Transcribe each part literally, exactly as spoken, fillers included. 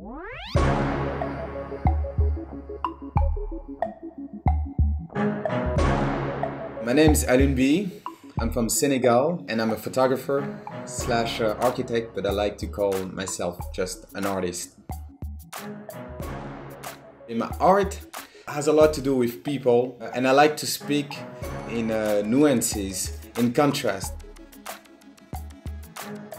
My name is Alun Be. I'm from Senegal and I'm a photographer slash architect, but I like to call myself just an artist. In my art has a lot to do with people, and I like to speak in uh, nuances, in contrast.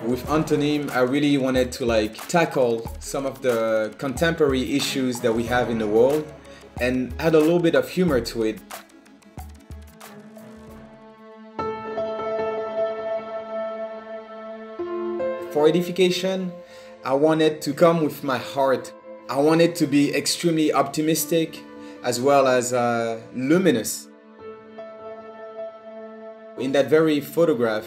With Antonym, I really wanted to like tackle some of the contemporary issues that we have in the world and add a little bit of humor to it. For edification, I wanted to come with my heart. I wanted to be extremely optimistic as well as uh, luminous. In that very photograph,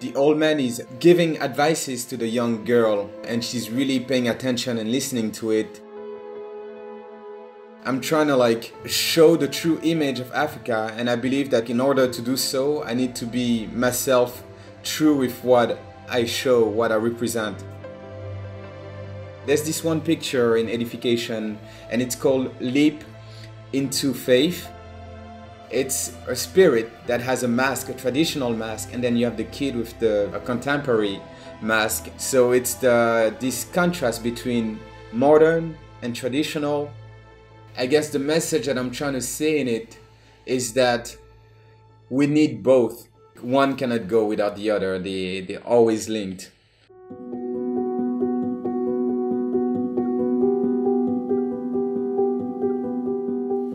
the old man is giving advices to the young girl and she's really paying attention and listening to it. I'm trying to like show the true image of Africa, and I believe that in order to do so, I need to be myself, true with what I show, what I represent. There's this one picture in edification and it's called Leap into Faith. It's a spirit that has a mask, a traditional mask, and then you have the kid with the a contemporary mask. So it's the this contrast between modern and traditional. I guess the message that I'm trying to say in it is that we need both. One cannot go without the other. They, they're always linked.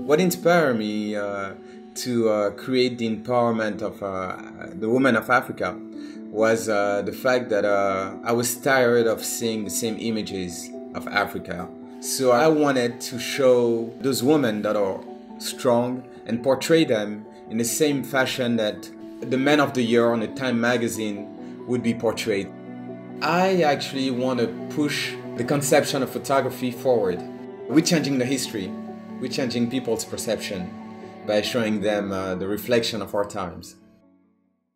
What inspired me uh, to uh, create the empowerment of uh, the women of Africa was uh, the fact that uh, I was tired of seeing the same images of Africa. So I wanted to show those women that are strong and portray them in the same fashion that the men of the year on the Time magazine would be portrayed. I actually want to push the conception of photography forward. We're changing the history. We're changing people's perception by showing them uh, the reflection of our times.